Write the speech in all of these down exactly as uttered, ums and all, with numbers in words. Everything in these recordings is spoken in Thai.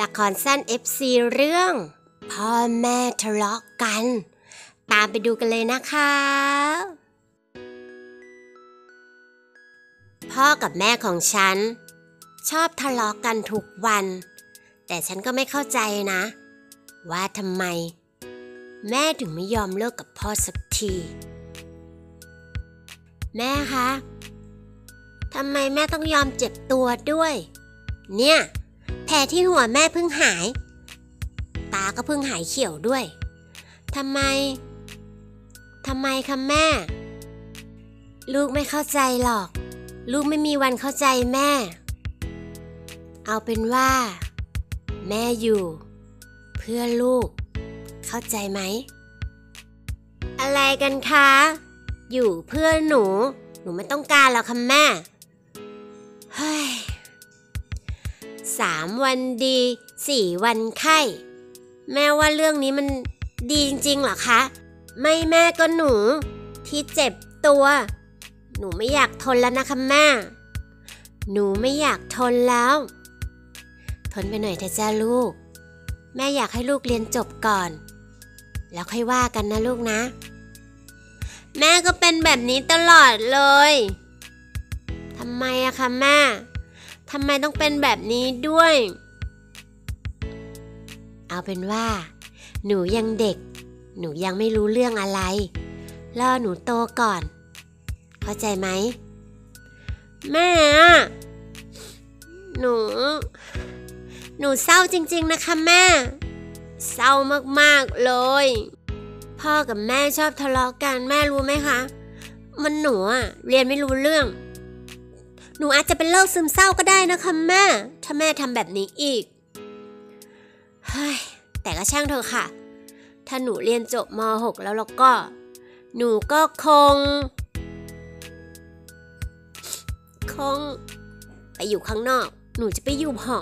ละครสั้น เอฟ ซี เรื่องพ่อแม่ทะเลาะกันตามไปดูกันเลยนะคะพ่อกับแม่ของฉันชอบทะเลาะกันทุกวันแต่ฉันก็ไม่เข้าใจนะว่าทำไมแม่ถึงไม่ยอมเลิกกับพ่อสักทีแม่คะทำไมแม่ต้องยอมเจ็บตัวด้วยเนี่ยแผลที่หัวแม่เพิ่งหายตาก็เพิ่งหายเขียวด้วยทำไมทำไมคะแม่ลูกไม่เข้าใจหรอกลูกไม่มีวันเข้าใจแม่เอาเป็นว่าแม่อยู่เพื่อลูกเข้าใจไหมอะไรกันคะอยู่เพื่อหนูหนูไม่ต้องการหรอกค่ะแม่เฮ้ยสามวันดีสี่วันไข้แม่ว่าเรื่องนี้มันดีจริงๆเหรอคะไม่แม่ก็หนูที่เจ็บตัวหนูไม่อยากทนแล้วนะคะแม่หนูไม่อยากทนแล้วทนไปหน่อยเถอะจ้าลูกแม่อยากให้ลูกเรียนจบก่อนแล้วค่อยว่ากันนะลูกนะแม่ก็เป็นแบบนี้ตลอดเลยทำไมอะคะแม่ทำไมต้องเป็นแบบนี้ด้วยเอาเป็นว่าหนูยังเด็กหนูยังไม่รู้เรื่องอะไรรอหนูโตก่อนเข้าใจไหมแม่หนูหนูเศร้าจริงๆนะคะแม่เศร้ามากๆเลยพ่อกับแม่ชอบทะเลาะกันแม่รู้ไหมคะมันหนูอะเรียนไม่รู้เรื่องหนูอาจจะเป็นโรคซึมเศร้าก็ได้นะคะแม่ถ้าแม่ทำแบบนี้อีกเฮ้ยแต่ก็ช่างเถอะค่ะถ้าหนูเรียนจบมอหกแล้วแล้วก็หนูก็คงคงไปอยู่ข้างนอกหนูจะไปอยู่หอ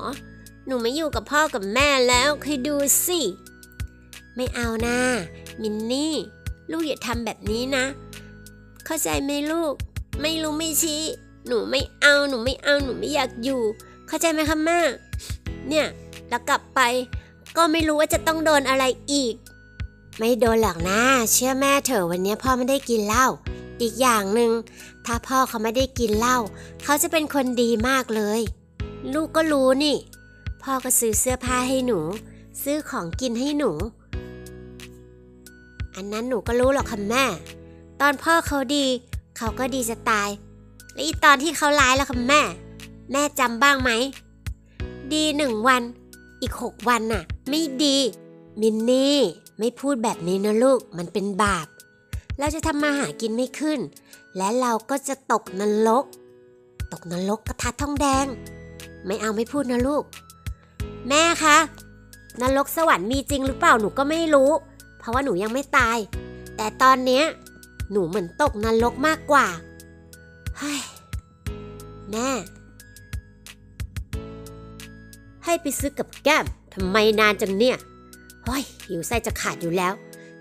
หนูไม่อยู่กับพ่อกับแม่แล้วคอยดูสิไม่เอานะมินนี่ลูกอย่าทำแบบนี้นะเข้าใจไหมลูกไม่รู้ไม่ชี้หนูไม่เอาหนูไม่เอาหนูไม่อยากอยู่เข้าใจไหมคะแม่เนี่ยแล้วกลับไปก็ไม่รู้ว่าจะต้องโดนอะไรอีกไม่โดนหรอกนะเชื่อแม่เถอะวันนี้พ่อไม่ได้กินเหล้าอีกอย่างหนึ่งถ้าพ่อเขาไม่ได้กินเหล้าเขาจะเป็นคนดีมากเลยลูกก็รู้นี่พ่อก็ซื้อเสื้อผ้าให้หนูซื้อของกินให้หนูอันนั้นหนูก็รู้หรอกค่ะแม่ตอนพ่อเขาดีเขาก็ดีจะตายและอีตอนที่เขาร้ายแล้วค่ะแม่แม่จำบ้างไหมดีหนึ่งวันอีกหกวันน่ะไม่ดีมินนี่ไม่พูดแบบนี้นะลูกมันเป็นบาปเราจะทำมาหากินไม่ขึ้นและเราก็จะตกนรกตกนรกกระทะทองแดงไม่เอาไม่พูดนะลูกแม่คะนรกสวรรค์มีจริงหรือเปล่าหนูก็ไม่รู้เพราะว่าหนูยังไม่ตายแต่ตอนเนี้ยหนูเหมือนตกนรกมากกว่าเฮ้ยแม่ให้ไปซื้อกับแก้มทำไมนานจังเนี่ยเฮ้ยหิวไส้จะขาดอยู่แล้ว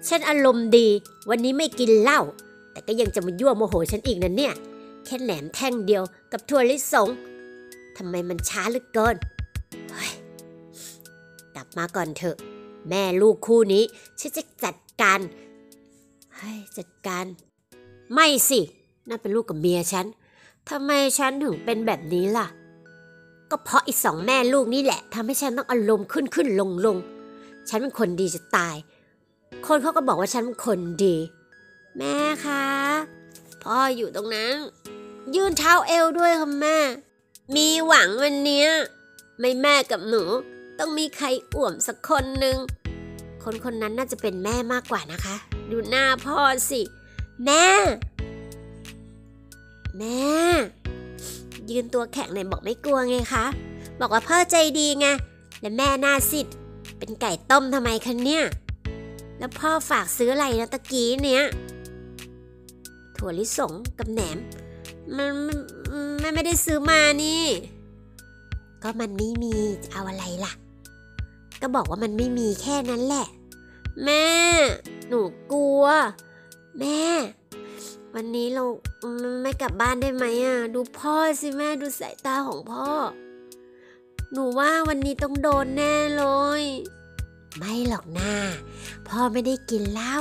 ฉันอารมณ์ดีวันนี้ไม่กินเหล้าแต่ก็ยังจะมายั่วโมโหฉันอีกนะเนี่ยแค่แหนมแท่งเดียวกับถั่วลิสงทำไมมันช้าเหลือเกินเฮ้ยกลับมาก่อนเถอะแม่ลูกคู่นี้ฉันจะจัดการให้จัดการไม่สินั่นเป็นลูกกับเมียฉันทำไมฉันถึงเป็นแบบนี้ล่ะก็เพราะอีสองแม่ลูกนี่แหละทำให้ฉันต้องอารมณ์ขึ้นขึ้นลงลงฉันเป็นคนดีจะตายคนเขาก็บอกว่าฉันเป็นคนดีแม่คะพ่ออยู่ตรงนั้นยืนเท้าเอวด้วยค่ะแม่มีหวังวันเนี้ยไม่แม่กับหนูต้องมีใครอ่วมสักคนหนึ่งคนคนนั้นน่าจะเป็นแม่มากกว่านะคะดูหน้าพ่อสิแม่แม่ยืนตัวแข็งไหนบอกไม่กลัวไงคะบอกว่าพ่อใจดีไงและแม่หน้าซิดเป็นไก่ต้มทำไมคะเนี่ยแล้วพ่อฝากซื้ออะไรนะตะกี้เนี่ยถั่วลิสงกับแหนมมันแม่ไม่ได้ซื้อมานี่ก็มันไม่มีจะเอาอะไรล่ะก็บอกว่ามันไม่มีแค่นั้นแหละแม่หนูกลัวแม่วันนี้เราไม่กลับบ้านได้ไหมอ่ะดูพ่อสิแม่ดูสายตาของพ่อ หนูว่าวันนี้ต้องโดนแน่เลยไม่หรอกนะพ่อไม่ได้กินเหล้า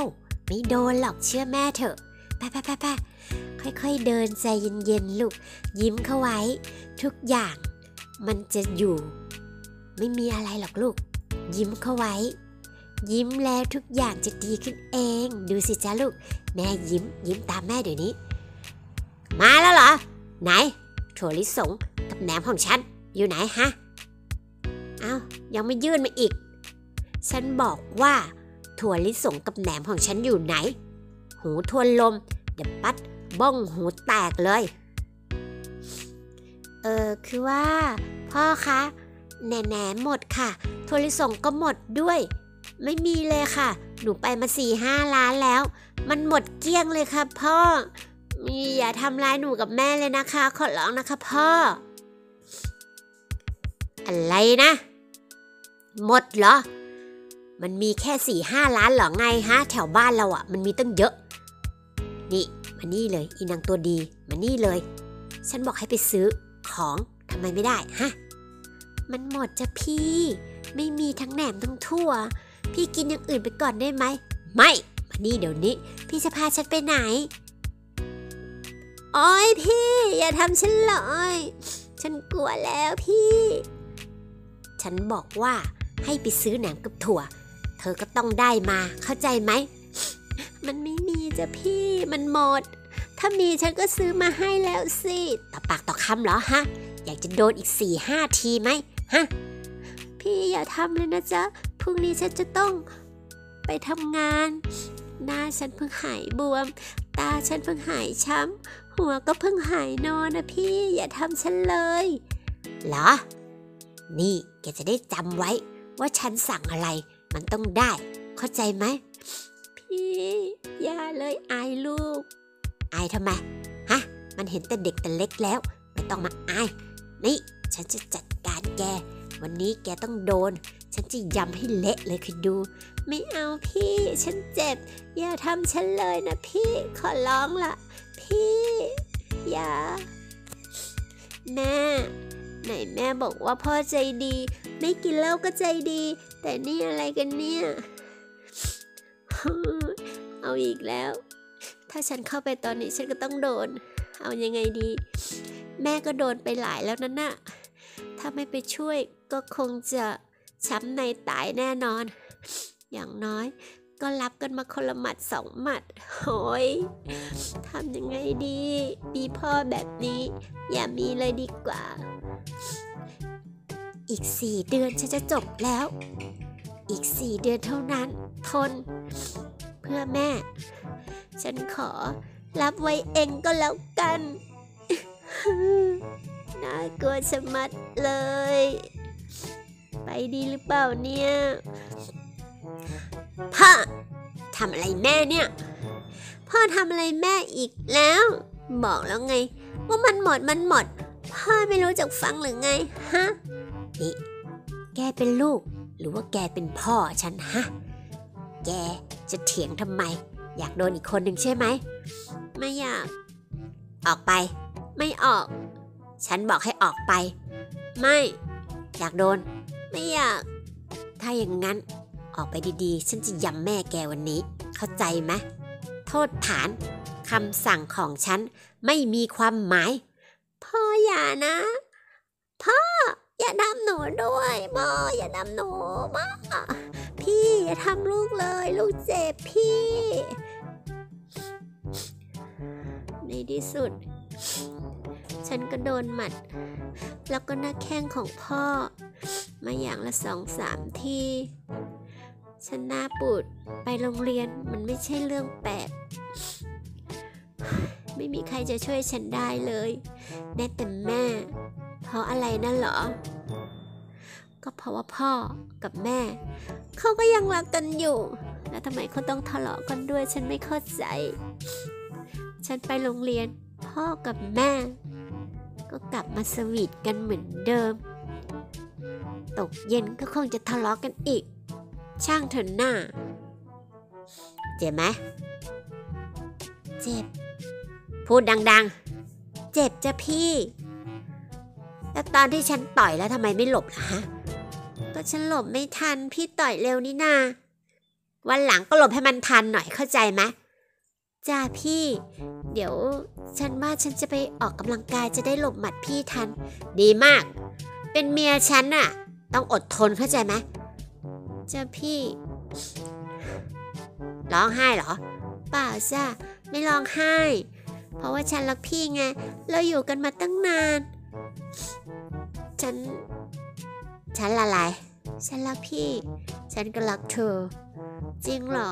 ไม่โดนหรอกเชื่อแม่เถอะแป๊ะแป๊ะแป๊ะแป๊ะค่อยๆเดินใจเย็นๆลูกยิ้มเข้าไว้ทุกอย่างมันจะอยู่ไม่มีอะไรหรอกลูกยิ้มเข้าไว้ยิ้มแล้วทุกอย่างจะดีขึ้นเองดูสิจ้าลูกแม่ยิ้มยิ้มตามแม่เดี๋ยวนี้มาแล้วเหรอไหนถั่วลิสงกับแหนมของฉันอยู่ไหนฮะเอ้ายังไม่ยื่นมาอีกฉันบอกว่าถั่วลิสงกับแหนมของฉันอยู่ไหนหูทวนลมเดี๋ยวปัดบ้องหูแตกเลยเออคือว่าพ่อคะแหนมหมดค่ะถั่วลิสงก็หมดด้วยไม่มีเลยค่ะหนูไปมาสี่ห้าร้านแล้วมันหมดเกลี้ยงเลยค่ะพ่ออย่าทำร้ายหนูกับแม่เลยนะคะขอร้องนะคะพ่ออะไรนะหมดเหรอมันมีแค่สี่ห้าร้านเหรอไงฮะแถวบ้านเราอ่ะมันมีตั้งเยอะนี่มานี่เลยอีนางตัวดีมานี่เลยฉันบอกให้ไปซื้อของทำไมไม่ได้ฮะมันหมดจ้ะพี่ไม่มีทั้งแหนมทั้งถั่วพี่กินอย่างอื่นไปก่อนได้ไหมไม่มานี่เดี๋ยวนี้พี่จะพาฉันไปไหนโอ๊ยพี่อย่าทำฉันเลยฉันกลัวแล้วพี่ฉันบอกว่าให้ไปซื้อแหนมกับถั่วเธอก็ต้องได้มาเข้าใจไหมมันไม่มีจ้ะพี่มันหมดถ้ามีฉันก็ซื้อมาให้แล้วสิต่อปากต่อคำเหรอฮะอยากจะโดนอีกสี่ห้าทีไหมฮะพี่อย่าทำเลยนะจ๊ะพรุ่งนี้ฉันจะต้องไปทำงานหน้าฉันเพิ่งหายบวมตาฉันเพิ่งหายช้ำหัวก็เพิ่งหายนอนนะพี่อย่าทำฉันเลยเหรอนี่แกจะได้จำไว้ว่าฉันสั่งอะไรมันต้องได้เข้าใจไหมพี่อย่าเลยอายลูกอายทำไมฮะมันเห็นแต่เด็กแต่เล็กแล้วไม่ต้องมาอายนี่ฉันจะจัดการแกวันนี้แกต้องโดนฉันจะยำให้เละเลยคือดูไม่เอาพี่ฉันเจ็บอย่าทำฉันเลยนะพี่ขอร้องละพี่อย่าแม่ไหนแม่บอกว่าพ่อใจดีไม่กินเหล้าก็ใจดีแต่นี่อะไรกันเนี่ยเอาอีกแล้วถ้าฉันเข้าไปตอนนี้ฉันก็ต้องโดนเอายังไงดีแม่ก็โดนไปหลายแล้วนั่นน่ะถ้าไม่ไปช่วยก็คงจะช้ำในตายแน่นอนอย่างน้อยก็รับกันมาคนละหมัดสองหมัดโอ้ยทำยังไงดีมีพ่อแบบนี้อย่ามีเลยดีกว่าอีกสี่เดือนฉันจะจบแล้วอีกสี่เดือนเท่านั้นทนเพื่อแม่ฉันขอรับไว้เองก็แล้วกันน่ากลัวชะมัดเลยไปดีหรือเปล่าเนี่ยพ่อทำอะไรแม่เนี่ยพ่อทำอะไรแม่อีกแล้วบอกแล้วไงว่ามันหมดมันหมดพ่อไม่รู้จักฟังหรือไงฮะนี่แกเป็นลูกหรือว่าแกเป็นพ่อฉันฮะแกจะเถียงทำไมอยากโดนอีกคนหนึ่งใช่ไหมไม่อยากออกไปไม่ออกฉันบอกให้ออกไปไม่อยากโดนไม่อยากถ้าอย่างนั้นออกไปดีๆฉันจะยำแม่แกวันนี้เข้าใจไหมโทษฐานคำสั่งของฉันไม่มีความหมายพ่ออย่านะพ่ออย่าทำหนูด้วยพ่ออย่าทำหนูพ่อพี่อย่าทำลูกเลยลูกเจ็บพี่ในที่สุดฉันก็โดนหมัดแล้วก็หน้าแข้งของพ่อมาอย่างละสองสามทีฉันหน้าปูดไปโรงเรียนมันไม่ใช่เรื่องแปลกไม่มีใครจะช่วยฉันได้เลยแม้แต่แม่เพราะอะไรนั่นเหรอก็เพราะว่าพ่อกับแม่เขาก็ยังรักกันอยู่แล้วทำไมเขาต้องทะเลาะกันด้วยฉันไม่เข้าใจฉันไปโรงเรียนพ่อกับแม่ก็กลับมาสวีทกันเหมือนเดิมตกเย็นก็คงจะทะเลาะกันอีกช่างเถอะหน้าเจ็บไหมเจ็บพูดดังๆเจ็บจ้ะพี่ แล้วตอนที่ฉันต่อยแล้วทำไมไม่หลบล่ะฮะก็ฉันหลบไม่ทันพี่ต่อยเร็วนี่นาวันหลังก็หลบให้มันทันหน่อยเข้าใจไหมจ้าพี่เดี๋ยวฉันว่าฉันจะไปออกกำลังกายจะได้หลบหมัดพี่ทันดีมากเป็นเมียฉันน่ะต้องอดทนเข้าใจไหมจ้าพี่ร้องไห้เหรอเปล่าจ้าไม่ร้องไห้เพราะว่าฉันรักพี่ไงเราอยู่กันมาตั้งนานฉันฉันละลายฉันรักพี่ฉันก็รักเธอจริงเหรอ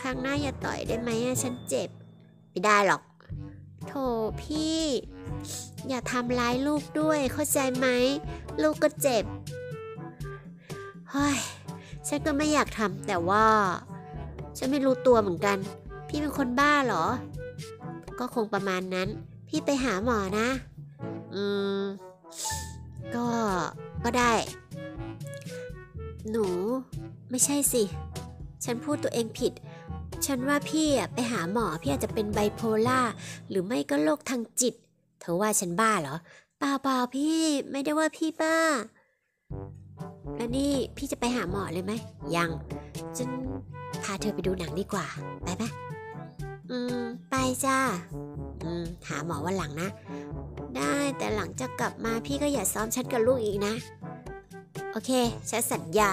ครั้งหน้าอย่าต่อยได้ไหมฉันเจ็บไม่ได้หรอกโธ่พี่อย่าทำร้ายลูกด้วยเข้าใจไหมลูกก็เจ็บเฮ้ยฉันก็ไม่อยากทำแต่ว่าฉันไม่รู้ตัวเหมือนกันพี่เป็นคนบ้าเหรอก็คงประมาณนั้นพี่ไปหาหมอนะอืมก็ก็ได้หนูไม่ใช่สิฉันพูดตัวเองผิดฉันว่าพี่อ่ะไปหาหมอพี่อาจจะเป็นไบโพล่าหรือไม่ก็โรคทางจิตเธอว่าฉันบ้าเหรอเปล่าๆพี่ไม่ได้ว่าพี่บ้าแล้วนี่พี่จะไปหาหมอเลยไหมยังฉันพาเธอไปดูหนังดีกว่าไปไหมอืมไปจ้าอืมหาหมอวันหลังนะได้แต่หลังจากกลับมาพี่ก็อย่าซ้อมฉันกับลูกอีกนะโอเคฉันสัญญา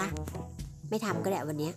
ไม่ทำก็ได้วันนี้